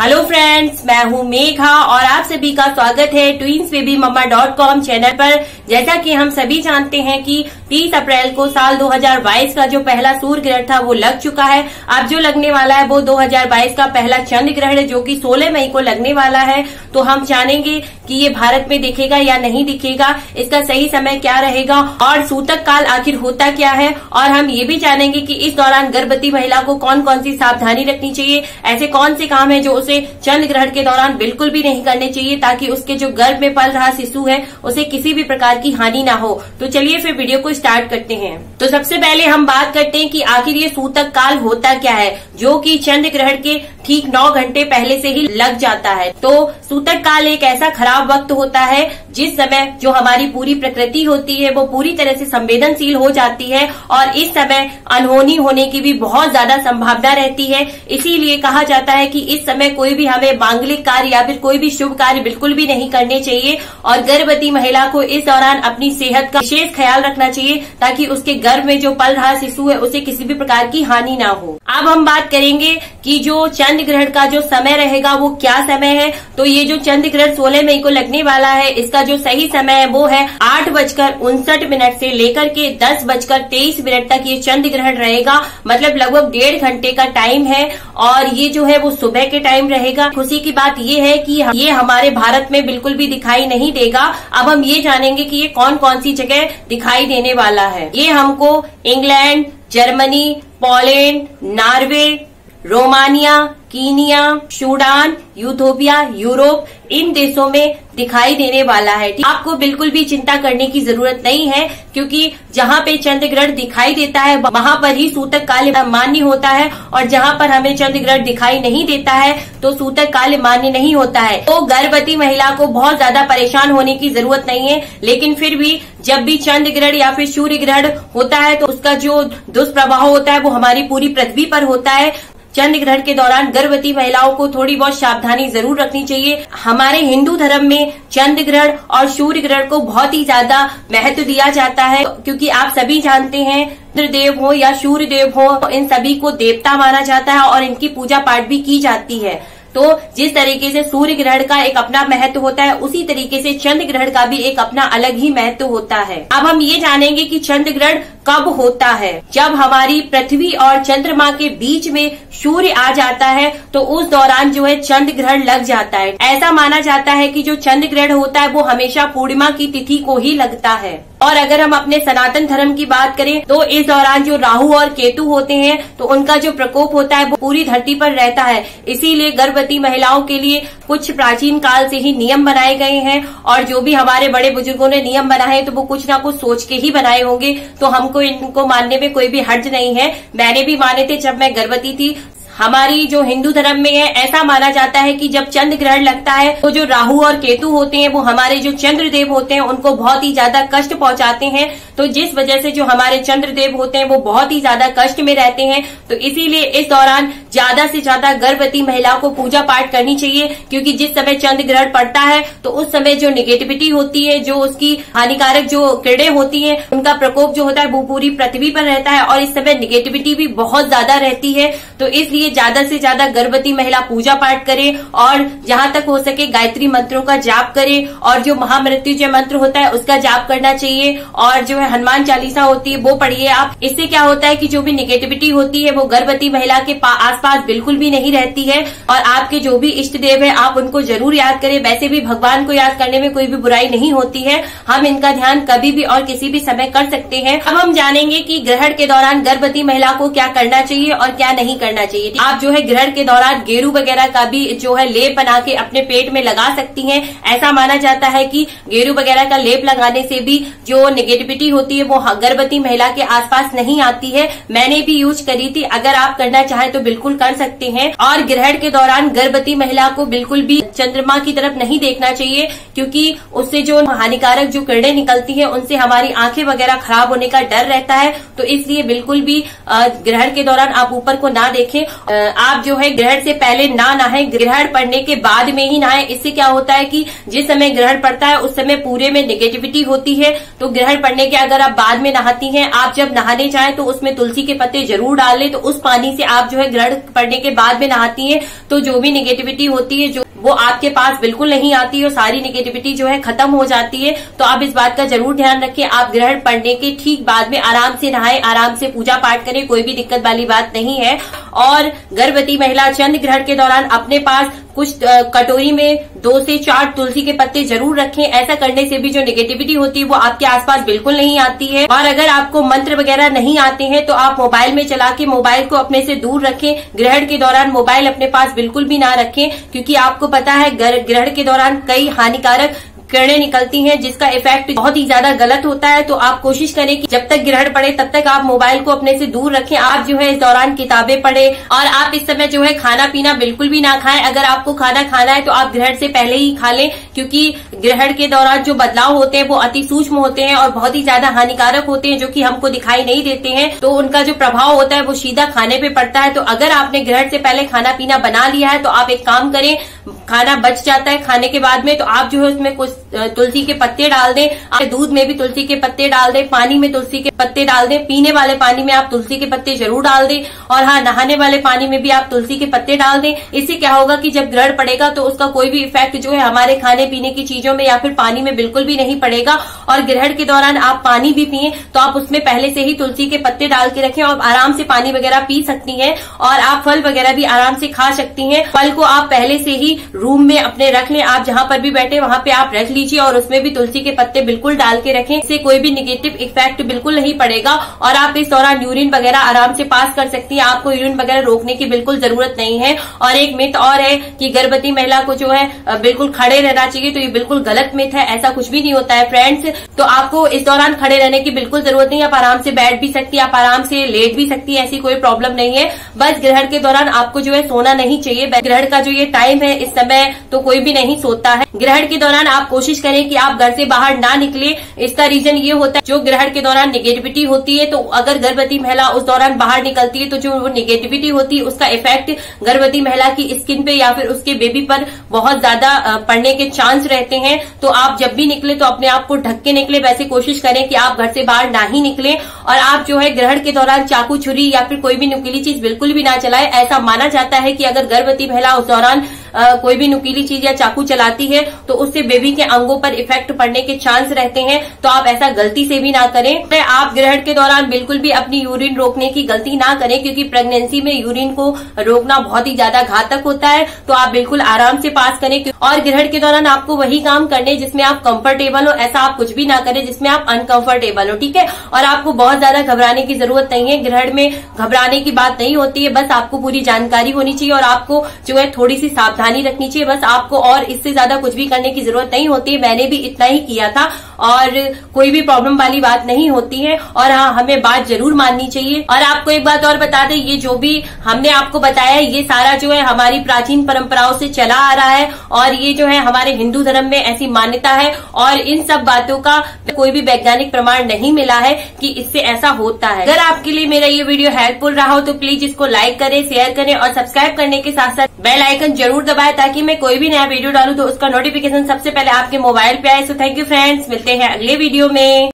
Hello friends, मैं हूं मेघा और आप सभी का स्वागत है twins baby mamma .com channel पर। जैसा कि हम सभी जानते हैं कि 30 अप्रैल को साल 2022 का जो पहला सूर्य ग्रहण था वो लग चुका है। अब जो लगने वाला है वो 2022 का पहला चंद्र ग्रहण है जो कि 16 मई को लगने वाला है। तो हम जानेंगे कि ये भारत में दिखेगा या नहीं दिखेगा, इसका सही समय क्या रहेगा और सूतक काल आखिर होता क्या है। और हम ये भी जानेंगे कि इस दौरान गर्भवती महिला को कौन कौन सी सावधानी रखनी चाहिए, ऐसे कौन से काम है जो उसे चंद्र ग्रहण के दौरान बिल्कुल भी नहीं करने चाहिए ताकि उसके जो गर्भ में पल रहा शिशु है उसे किसी भी प्रकार की हानि ना हो। तो चलिए फिर वीडियो को स्टार्ट करते हैं। तो सबसे पहले हम बात करते हैं कि आखिर ये सूतक काल होता क्या है, जो कि चंद्र ग्रहण के ठीक 9 घंटे पहले से ही लग जाता है। तो सूतक काल एक ऐसा खराब वक्त होता है जिस समय जो हमारी पूरी प्रकृति होती है वो पूरी तरह से संवेदनशील हो जाती है और इस समय अनहोनी होने की भी बहुत ज्यादा संभावना रहती है। इसीलिए कहा जाता है कि इस समय कोई भी हमें मांगलिक कार्य या फिर कोई भी शुभ कार्य बिल्कुल भी नहीं करने चाहिए और गर्भवती महिला को इस दौरान अपनी सेहत का विशेष ख्याल रखना चाहिए ताकि उसके गर्भ में जो पल रहा शिशु है उसे किसी भी प्रकार की हानि ना हो। अब हम बात करेंगे कि जो चंद्र ग्रहण का जो समय रहेगा वो क्या समय है। तो ये जो चंद्र ग्रहण 16 मई को लगने वाला है इसका जो सही समय है वो है 8:59 से लेकर के 10:23 तक ये चंद्र ग्रहण रहेगा, मतलब लगभग 1.5 घंटे का टाइम है और ये जो है वो सुबह के टाइम रहेगा। खुशी की बात ये है कि ये हमारे भारत में बिल्कुल भी दिखाई नहीं देगा। अब हम ये जानेंगे कि ये कौन कौन सी जगह दिखाई देने वाला है। ये हमको England, Germany, Poland, Norway, Romania, Kenya, Sudan, Ethiopia, Europe, इन देशों में दिखाई देने वाला है। आपको बिल्कुल भी चिंता करने की जरूरत नहीं है क्योंकि जहाँ पे चंद्र ग्रहण दिखाई देता है वहाँ पर ही सूतक काल मान्य होता है और जहाँ पर हमें चंद्र ग्रहण दिखाई नहीं देता है तो सूतक काल मान्य नहीं होता है। तो गर्भवती महिला को बहुत ज्यादा परेशान होने की जरूरत नहीं है, लेकिन फिर भी जब भी चंद्र ग्रहण या फिर सूर्य ग्रहण होता है तो उसका जो दुष्प्रभाव होता है वो हमारी पूरी पृथ्वी पर होता है। चंद्र ग्रहण के दौरान गर्भवती महिलाओं को थोड़ी बहुत सावधानी जरूर रखनी चाहिए। हमारे हिंदू धर्म में चंद्र ग्रहण और सूर्य ग्रहण को बहुत ही ज्यादा महत्व दिया जाता है क्योंकि आप सभी जानते हैं चंद्र देव हो या सूर्य देव हो, इन सभी को देवता माना जाता है और इनकी पूजा पाठ भी की जाती है। तो जिस तरीके से सूर्य ग्रहण का एक अपना महत्व होता है उसी तरीके से चंद्र ग्रहण का भी एक अपना अलग ही महत्व होता है। अब हम ये जानेंगे कि चंद्र ग्रहण कब होता है। जब हमारी पृथ्वी और चंद्रमा के बीच में सूर्य आ जाता है तो उस दौरान जो है चंद्र ग्रहण लग जाता है। ऐसा माना जाता है कि जो चंद्र ग्रहण होता है वो हमेशा पूर्णिमा की तिथि को ही लगता है। और अगर हम अपने सनातन धर्म की बात करें तो इस दौरान जो राहु और केतु होते हैं तो उनका जो प्रकोप होता है वो पूरी धरती पर रहता है। इसीलिए गर्भवती महिलाओं के लिए कुछ प्राचीन काल से ही नियम बनाए गए हैं और जो भी हमारे बड़े बुजुर्गों ने नियम बनाए तो वो कुछ ना कुछ सोच के ही बनाए होंगे। तो हमको इनको मानने में कोई भी हर्ज नहीं है। मैंने भी माने थे जब मैं गर्भवती थी। हमारी जो हिंदू धर्म में है ऐसा माना जाता है कि जब चंद्र ग्रहण लगता है तो जो राहु और केतु होते हैं वो हमारे जो चंद्र देव होते हैं उनको बहुत ही ज्यादा कष्ट पहुंचाते हैं। तो जिस वजह से जो हमारे चंद्र देव होते हैं वो बहुत ही ज्यादा कष्ट में रहते हैं। तो इसीलिए इस दौरान ज्यादा से ज्यादा गर्भवती महिला को पूजा पाठ करनी चाहिए क्योंकि जिस समय चंद्र ग्रहण पड़ता है तो उस समय जो निगेटिविटी होती है, जो उसकी हानिकारक जो किरणें होती है, उनका प्रकोप जो होता है वो पूरी पृथ्वी पर रहता है और इस समय निगेटिविटी भी बहुत ज्यादा रहती है। तो इसलिए ज्यादा से ज्यादा गर्भवती महिला पूजा पाठ करे और जहां तक हो सके गायत्री मंत्रों का जाप करे और जो महामृत्युंजय मंत्र होता है उसका जाप करना चाहिए और जो है हनुमान चालीसा होती है वो पढ़िए आप। इससे क्या होता है कि जो भी निगेटिविटी होती है वो गर्भवती महिला के आसपास बिल्कुल भी नहीं रहती है। और आपके जो भी इष्ट देव है आप उनको जरूर याद करें। वैसे भी भगवान को याद करने में कोई भी बुराई नहीं होती है। हम इनका ध्यान कभी भी और किसी भी समय कर सकते हैं। अब हम जानेंगे कि ग्रहण के दौरान गर्भवती महिला को क्या करना चाहिए और क्या नहीं करना चाहिए। आप जो है ग्रहण के दौरान गेरू वगैरह का भी जो है लेप बना के अपने पेट में लगा सकती हैं। ऐसा माना जाता है कि गेरू वगैरह का लेप लगाने से भी जो नेगेटिविटी होती है वो गर्भवती महिला के आसपास नहीं आती है। मैंने भी यूज करी थी। अगर आप करना चाहें तो बिल्कुल कर सकते हैं। और ग्रहण के दौरान गर्भवती महिला को बिल्कुल भी चंद्रमा की तरफ नहीं देखना चाहिए क्योंकि उससे जो हानिकारक जो किरणें निकलती है उनसे हमारी आंखें वगैरह खराब होने का डर रहता है। तो इसलिए बिल्कुल भी ग्रहण के दौरान आप ऊपर को ना देखें। आप जो है ग्रहण से पहले ना नहाए, ग्रहण पड़ने के बाद में ही नहाए। इससे क्या होता है कि जिस समय ग्रहण पड़ता है उस समय पूरे में नेगेटिविटी होती है। तो ग्रहण पड़ने के अगर आप बाद में नहाती हैं, आप जब नहाने जाएं तो उसमें तुलसी के पत्ते जरूर डाल लें। तो उस पानी से आप जो है ग्रहण पड़ने के बाद में नहाती हैं तो जो भी नेगेटिविटी होती है जो वो आपके पास बिल्कुल नहीं आती है और सारी नेगेटिविटी जो है खत्म हो जाती है। तो आप इस बात का जरूर ध्यान रखें। आप ग्रहण पड़ने के ठीक बाद में आराम से नहाएं, आराम से पूजा पाठ करें, कोई भी दिक्कत वाली बात नहीं है। और गर्भवती महिला चंद्र ग्रहण के दौरान अपने पास कुछ कटोरी में 2 से 4 तुलसी के पत्ते जरूर रखें। ऐसा करने से भी जो नेगेटिविटी होती है वो आपके आसपास बिल्कुल नहीं आती है। और अगर आपको मंत्र वगैरह नहीं आते हैं तो आप मोबाइल में चला के मोबाइल को अपने से दूर रखें। ग्रहण के दौरान मोबाइल अपने पास बिल्कुल भी ना रखें, क्योंकि आपको पता है ग्रहण के दौरान कई हानिकारक किरणें निकलती हैं जिसका इफेक्ट बहुत ही ज्यादा गलत होता है। तो आप कोशिश करें कि जब तक ग्रहण पड़े तब तक आप मोबाइल को अपने से दूर रखें। आप जो है इस दौरान किताबें पढ़ें और आप इस समय जो है खाना पीना बिल्कुल भी ना खाएं। अगर आपको खाना खाना है तो आप ग्रहण से पहले ही खा लें, क्योंकि ग्रहण के दौरान जो बदलाव होते हैं वो अति सूक्ष्म होते हैं और बहुत ही ज्यादा हानिकारक होते हैं, जो कि हमको दिखाई नहीं देते हैं। तो उनका जो प्रभाव होता है वो सीधा खाने पर पड़ता है। तो अगर आपने ग्रहण से पहले खाना पीना बना लिया है तो आप एक काम करें, खाना बच जाता है खाने के बाद में तो आप जो है उसमें कुछ तुलसी के पत्ते डाल दें, आप दूध में भी तुलसी के पत्ते डाल दें, पानी में तुलसी के पत्ते डाल दें, पीने वाले पानी में आप तुलसी के पत्ते जरूर डाल दें और हाँ, नहाने वाले पानी में भी आप तुलसी के पत्ते डाल दें। इससे क्या होगा कि जब ग्रहण पड़ेगा तो उसका कोई भी इफेक्ट जो है हमारे खाने पीने की चीजों में या फिर पानी में बिल्कुल भी नहीं पड़ेगा। और ग्रहण के दौरान आप पानी भी पिए तो आप उसमें पहले से ही तुलसी के पत्ते डाल के रखें और आराम से पानी वगैरह पी सकती है। और आप फल वगैरह भी आराम से खा सकती है। फल को आप पहले से ही रूम में अपने रख लें, आप जहां पर भी बैठे वहां पे आप रख लीजिए और उसमें भी तुलसी के पत्ते बिल्कुल डाल के रखें। इससे कोई भी निगेटिव इफेक्ट बिल्कुल नहीं पड़ेगा। और आप इस दौरान यूरिन वगैरह आराम से पास कर सकती हैं, आपको यूरिन वगैरह रोकने की बिल्कुल जरूरत नहीं है। और एक मिथ और है कि गर्भवती महिला को जो है बिल्कुल खड़े रहना चाहिए, तो ये बिल्कुल गलत मिथ है, ऐसा कुछ भी नहीं होता है फ्रेंड्स। तो आपको इस दौरान खड़े रहने की बिल्कुल जरूरत नहीं है, आप आराम से बैठ भी सकती है, आप आराम से लेट भी सकती है, ऐसी कोई प्रॉब्लम नहीं है। बस ग्रहण के दौरान आपको जो है सोना नहीं चाहिए। ग्रहण का जो ये टाइम है इस समय तो कोई भी नहीं सोता है। ग्रहण के दौरान आप कोशिश करें कि आप घर से बाहर ना निकले। इसका रीजन ये होता है जो ग्रहण के दौरान नेगेटिविटी होती है, तो अगर गर्भवती महिला उस दौरान बाहर निकलती है तो जो नेगेटिविटी होती है उसका इफेक्ट गर्भवती महिला की स्किन पे या फिर उसके बेबी पर बहुत ज्यादा पड़ने के चांस रहते हैं। तो आप जब भी निकले तो अपने आप को ढक के निकले, वैसे कोशिश करें कि आप घर से बाहर ना ही निकले। और आप जो है ग्रहण के दौरान चाकू छुरी या फिर कोई भी नुकीली चीज बिल्कुल भी ना चलाए। ऐसा माना जाता है कि अगर गर्भवती महिला उस दौरान कोई भी नुकीली चीज या चाकू चलाती है तो उससे बेबी के अंगों पर इफेक्ट पड़ने के चांस रहते हैं। तो आप ऐसा गलती से भी ना करें। तो आप ग्रहण के दौरान बिल्कुल भी अपनी यूरिन रोकने की गलती ना करें, क्योंकि प्रेगनेंसी में यूरिन को रोकना बहुत ही ज्यादा घातक होता है। तो आप बिल्कुल आराम से पास करें। और ग्रहण के दौरान आपको वही काम करने जिसमें आप कंफर्टेबल हो, ऐसा आप कुछ भी ना करें जिसमें आप अनकंफर्टेबल हो, ठीक है। और आपको बहुत ज्यादा घबराने की जरूरत नहीं है, ग्रहण में घबराने की बात नहीं होती है। बस आपको पूरी जानकारी होनी चाहिए और आपको जो है थोड़ी सी सावधानी रखनी चाहिए, बस आपको। और इससे ज्यादा कुछ भी करने की जरूरत नहीं होती है। मैंने भी इतना ही किया था और कोई भी प्रॉब्लम वाली बात नहीं होती है। और हाँ, हमें बात जरूर माननी चाहिए। और आपको एक बात और बता दें, ये जो भी हमने आपको बताया है ये सारा जो है हमारी प्राचीन परंपराओं से चला आ रहा है और ये जो है हमारे हिंदू धर्म में ऐसी मान्यता है और इन सब बातों का कोई भी वैज्ञानिक प्रमाण नहीं मिला है कि इससे ऐसा होता है। अगर आपके लिए मेरा ये वीडियो हेल्पफुल रहा हो तो प्लीज इसको लाइक करें, शेयर करें और सब्सक्राइब करने के साथ साथ बेल आइकन जरूर दबाएं, ताकि मैं कोई भी नया वीडियो डालूं तो उसका नोटिफिकेशन सबसे पहले आपके मोबाइल पे आए। सो थैंक यू फ्रेंड्स, मिलते हैं अगले वीडियो में।